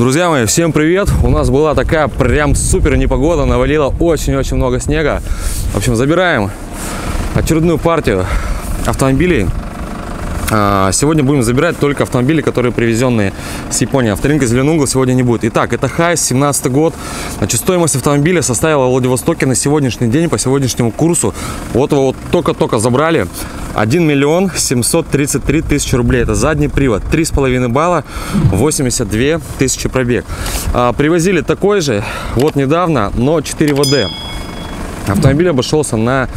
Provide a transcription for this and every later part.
Друзья мои, всем привет! У нас была такая прям супер непогода, навалило очень-очень много снега. В общем, забираем очередную партию автомобилей. Сегодня будем забирать только автомобили, которые привезенные с Японии. Авторынка «Зеленый угол» сегодня не будет. Итак, это Хайс, 17 год. Значит, стоимость автомобиля составила в Владивостоке на сегодняшний день, по сегодняшнему курсу, вот его вот только-только забрали, 1 миллион 733 тысячи рублей. Это задний привод, 3,5 балла, 82 тысячи пробег. Привозили такой же, вот недавно, но 4 ВД. Автомобиль обошелся на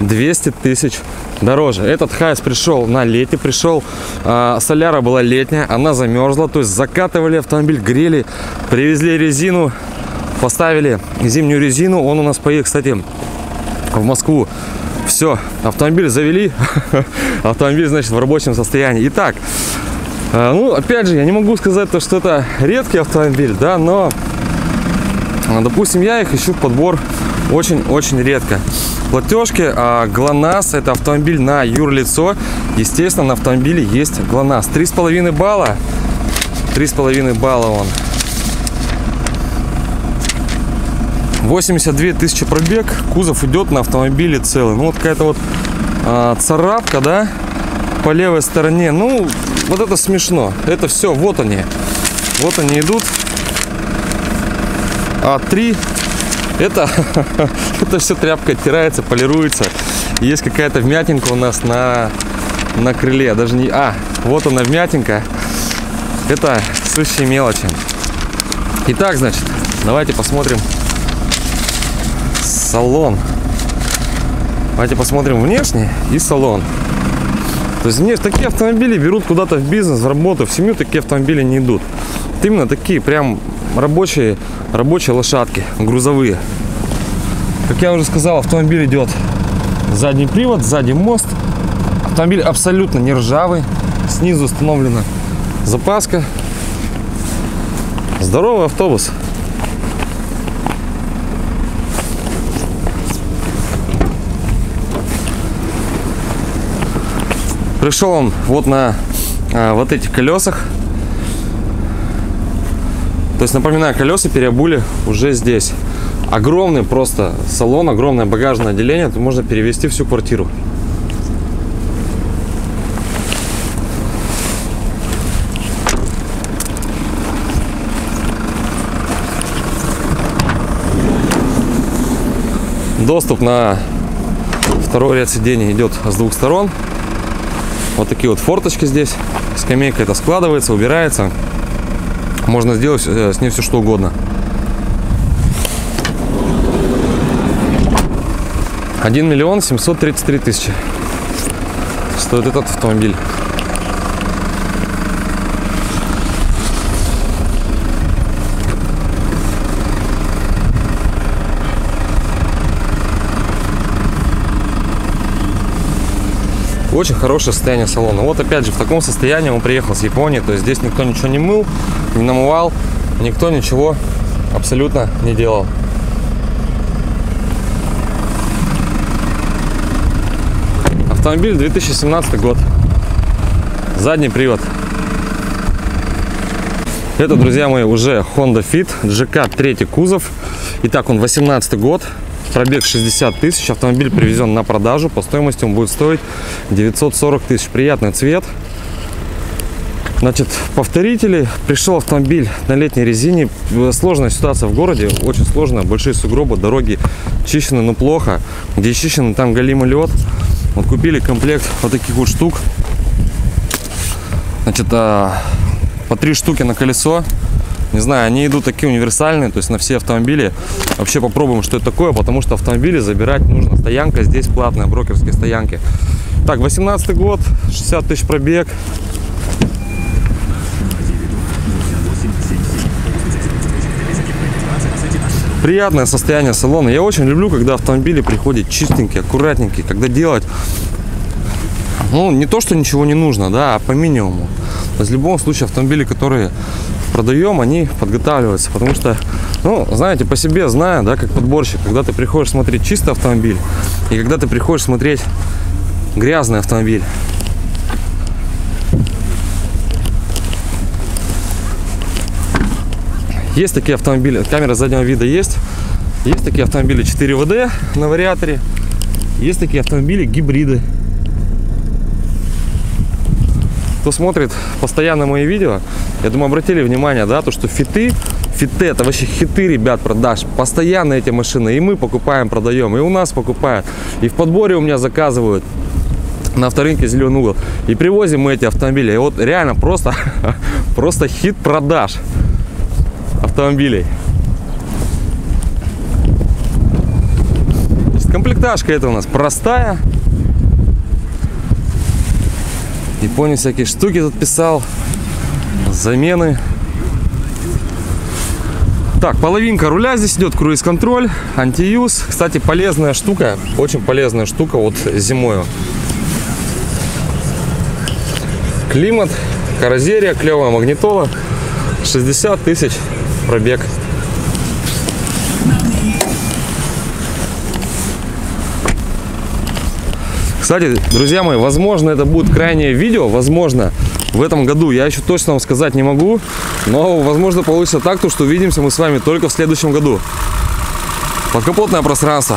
200 тысяч дороже. Этот Хайс пришел на лете, соляра была летняя, она замерзла, то есть закатывали автомобиль, грели, привезли резину, поставили зимнюю резину, он у нас поехал, кстати, в Москву. Все, автомобиль завели, автомобиль, значит, в рабочем состоянии. Итак, ну, опять же, я не могу сказать, что это редкий автомобиль, да, но, допустим, я их ищу в подбор очень-очень редко. Платежки Глонас, это автомобиль на юрлицо, естественно, на автомобиле есть Глонас. 3,5 балла, 3,5 балла он, 82 тысячи пробег, кузов идет на автомобиле целый. Ну вот какая-то вот царапка, да, по левой стороне, ну вот это смешно, это все, вот они идут, А3. Это все тряпка оттирается, полируется. Есть какая-то вмятинка у нас на крыле. Даже не... А, вот она вмятинка. Это сущие мелочи. Итак, значит, давайте посмотрим салон. Давайте посмотрим внешний и салон. То есть такие автомобили берут куда-то в бизнес, в работу, в семью, такие автомобили не идут. Вот именно такие прям... Рабочие лошадки, грузовые. Как я уже сказал, автомобиль идет задний привод, сзади мост. Автомобиль абсолютно не ржавый. Снизу установлена запаска. Здоровый автобус. Пришел он вот на вот этих колесах. То есть, напоминаю, колеса переобули уже здесь. Огромный просто салон, огромное багажное отделение. Тут можно перевести всю квартиру. Доступ на второй ряд сидений идет с двух сторон. Вот такие вот форточки здесь. Скамейка эта складывается, убирается. Можно сделать с ней все что угодно. 1 миллион 733 тысячи стоит этот автомобиль. Очень хорошее состояние салона. Вот опять же, в таком состоянии он приехал с Японии. То есть здесь никто ничего не мыл, не намывал, никто ничего абсолютно не делал. Автомобиль 2017 год. Задний привод. Это, друзья мои, уже Honda Fit GK 3 кузов. Итак, он 2018 год. Пробег 60 тысяч, автомобиль привезен на продажу, по стоимости он будет стоить 940 тысяч. Приятный цвет. Значит, повторители. Пришел автомобиль на летней резине. Сложная ситуация в городе, очень сложная, большие сугробы, дороги чищены, но плохо. Где чищены, там голимый лед. Вот купили комплект вот таких вот штук. Значит, по 3 штуки на колесо. Не знаю, они идут такие универсальные, то есть на все автомобили. Вообще попробуем, что это такое, потому что автомобили забирать нужно. Стоянка здесь платная, брокерские стоянки. Так, 2018 год, 60 тысяч пробег. Приятное состояние салона. Я очень люблю, когда автомобили приходят чистенькие, аккуратненькие, когда делать... Ну, не то, что ничего не нужно, да, а по минимуму. То есть в любом случае автомобили, которые продаем, они подготавливаются, потому что, ну, знаете, по себе знаю, да, как подборщик, когда ты приходишь смотреть чистый автомобиль и когда ты приходишь смотреть грязный автомобиль. Есть такие автомобили, камера заднего вида есть. Есть такие автомобили 4WD на вариаторе. Есть такие автомобили гибриды. Кто смотрит постоянно мои видео, я думаю, обратили внимание, да, то, что фиты это вообще хиты, ребят, продаж. Постоянно эти машины. И мы покупаем, продаем, и у нас покупают. И в подборе у меня заказывают на авторынке «Зеленый угол». И привозим мы эти автомобили. И вот реально просто хит продаж автомобилей. Комплектажка это у нас простая. И понял, всякие штуки тут писал, замены. Так, половинка руля здесь идет, круиз-контроль, антиюз. Кстати, полезная штука, очень полезная штука вот зимою. Климат, каррозерия, клевая магнитола, 60 тысяч пробег. Кстати, друзья мои, возможно, это будет крайнее видео, возможно, в этом году. Я еще точно вам сказать не могу, но, возможно, получится так, то, что увидимся мы с вами только в следующем году. Подкапотное пространство.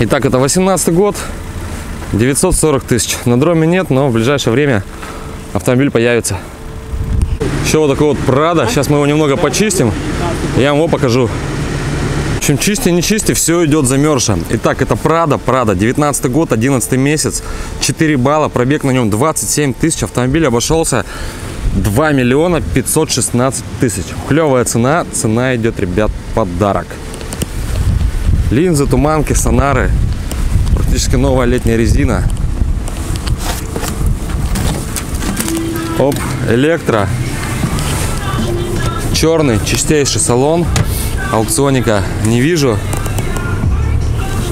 Итак, это 18 год, 940 тысяч. На дроме нет, но в ближайшее время автомобиль появится. Еще вот такой вот Prado. Сейчас мы его немного почистим. Я вам его покажу. Чем чисти, не чисти, все идет замерзшим. Итак, это Prado. 19 год, 11 месяц. 4 балла. Пробег на нем 27 тысяч. Автомобиль обошелся 2 миллиона 516 тысяч. Клевая цена. Цена идет, ребят, подарок. Линзы, туманки, сонары. Практически новая летняя резина. Оп, электро. Черный, чистейший салон. Аукционника не вижу.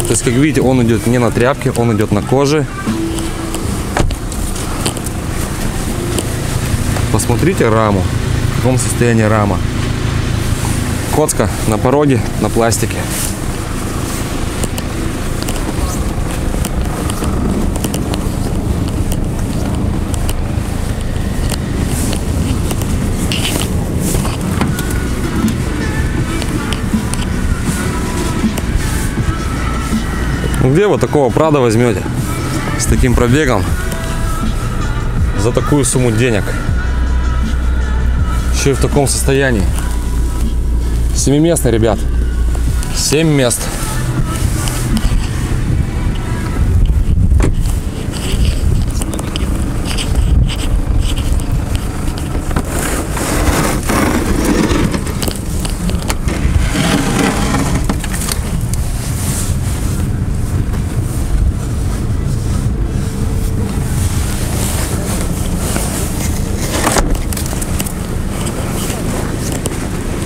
То есть, как видите, он идет не на тряпке, он идет на коже. Посмотрите раму. В каком состоянии рама. Коцка на пороге, на пластике. Где вы такого Prado возьмете с таким пробегом за такую сумму денег, еще и в таком состоянии? 7-местный, ребят, 7 мест.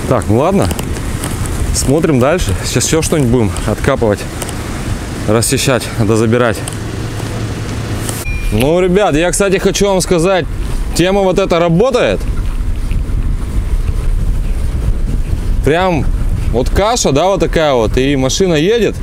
Так, ну ладно, смотрим дальше. Сейчас еще что-нибудь будем откапывать, расчищать, да забирать. Ну, ребят, я, кстати, хочу вам сказать, тема вот эта работает. Прям вот каша, да, вот такая вот, и машина едет.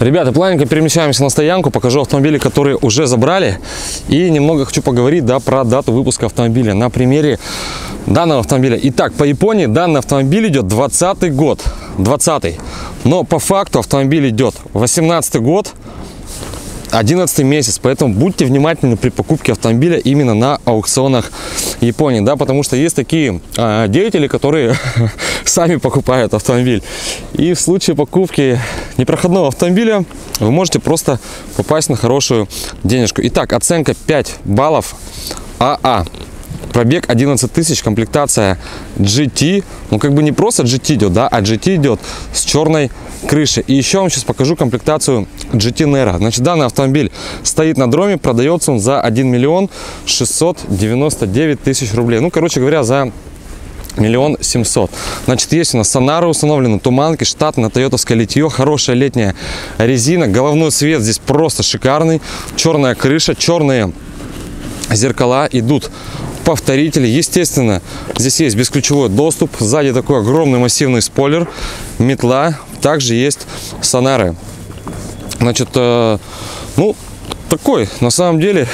Ребята, плавненько перемещаемся на стоянку, покажу автомобили, которые уже забрали. И немного хочу поговорить, да, про дату выпуска автомобиля на примере данного автомобиля. Итак, по Японии данный автомобиль идет 20 год, 20-й. Но по факту автомобиль идет 18 год, 11 месяц. Поэтому будьте внимательны при покупке автомобиля именно на аукционах Японии, да, потому что есть такие деятели, которые сами покупают автомобиль. И в случае покупки непроходного автомобиля вы можете просто попасть на хорошую денежку. Итак, оценка 5 баллов АА. Пробег 11 тысяч, комплектация GT. Ну, как бы не просто GT идет, да, а GT идет с черной крышей. И еще вам сейчас покажу комплектацию GT Nera. Значит, данный автомобиль стоит на дроме, продается он за 1 миллион 699 тысяч рублей. Ну, короче говоря, за 1 700 000. Значит, есть у нас сонары установлены, туманки, штатное тойотовское литье, хорошая летняя резина, головной свет здесь просто шикарный, черная крыша, черные зеркала идут повторители. Естественно, здесь есть бесключевой доступ. Сзади такой огромный массивный спойлер, метла. Также есть сонары. Значит, ну, такой, на самом деле,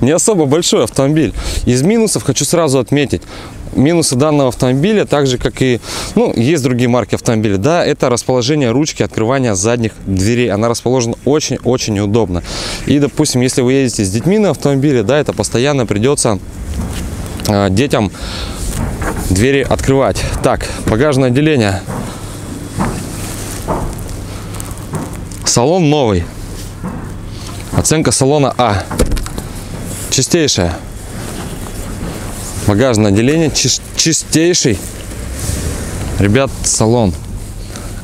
не особо большой автомобиль. Из минусов хочу сразу отметить. Минусы данного автомобиля, так же, как и, ну, есть другие марки автомобилей, да, это расположение ручки открывания задних дверей. Она расположена очень-очень неудобно. И, допустим, если вы едете с детьми на автомобиле, да, это постоянно придется детям двери открывать. Так, багажное отделение. Салон новый. Оценка салона А. Чистейшая. Багажное отделение, чистейший, ребят, салон.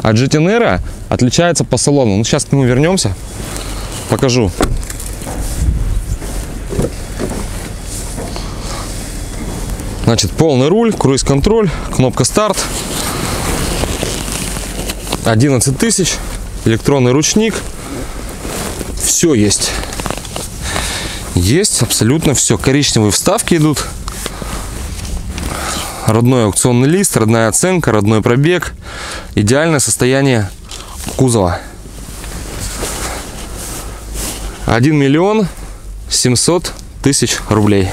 А GT Nera отличается по салону. Ну, сейчас к нему вернемся, покажу. Значит, полный руль, круиз-контроль, кнопка старт, 11 тысяч, электронный ручник. Все есть. Есть абсолютно все. Коричневые вставки идут. Родной аукционный лист, родная оценка, родной пробег. Идеальное состояние кузова. 1 700 000 рублей.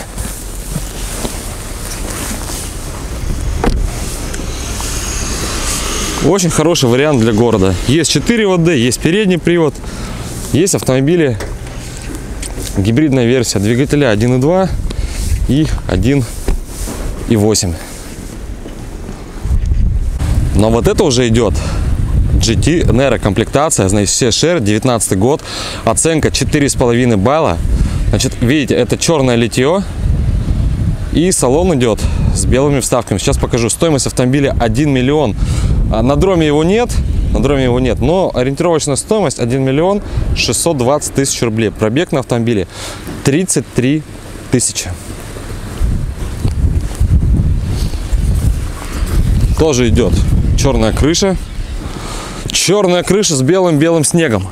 Очень хороший вариант для города. Есть 4 ВД, есть передний привод. Есть автомобили, гибридная версия, двигателя 1.2 и 1.8. Но вот это уже идет GT Nera комплектация, значит, CSR, 19 год, оценка 4,5 балла. Значит, видите, это черное литье и салон идет с белыми вставками. Сейчас покажу. Стоимость автомобиля 1 миллион. На дроме его нет, но ориентировочная стоимость 1 620 000 рублей. Пробег на автомобиле 33 тысячи. Тоже идет черная крыша. Черная крыша с белым-белым снегом.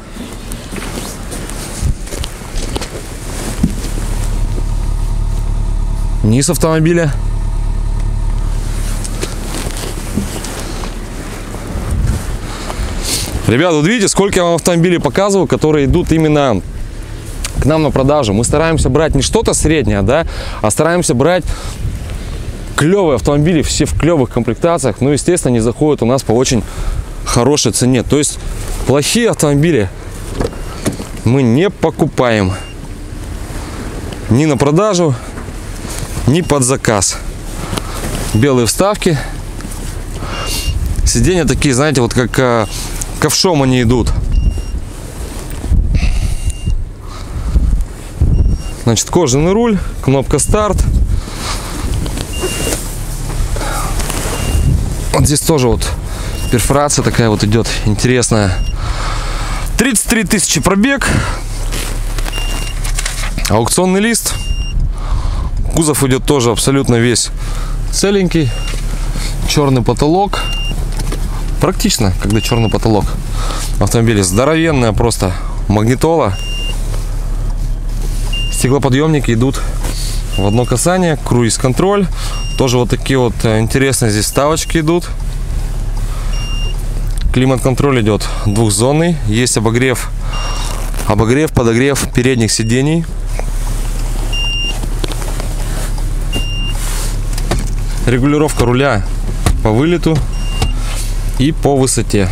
Низ автомобиля. Ребята, вот видите, сколько я вам автомобилей показываю, которые идут именно к нам на продажу. Мы стараемся брать не что-то среднее, да, а стараемся брать клевые автомобили, все в клевых комплектациях, но, естественно, они заходят у нас по очень хорошей цене. То есть плохие автомобили мы не покупаем ни на продажу, ни под заказ. Белые вставки. Сиденья такие, знаете, вот как ковшом они идут. Значит, кожаный руль, кнопка старт. Вот здесь тоже вот перфорация такая вот идет интересная. 33 тысячи пробег. Аукционный лист. Кузов идет тоже абсолютно весь целенький. Черный потолок. Практично, когда черный потолок в автомобиле. Здоровенная просто магнитола. Стеклоподъемники идут в одно касание. Круиз-контроль. Тоже вот такие вот интересные здесь вставочки идут. Климат-контроль идет двухзонный. Есть обогрев, подогрев передних сидений. Регулировка руля по вылету и по высоте.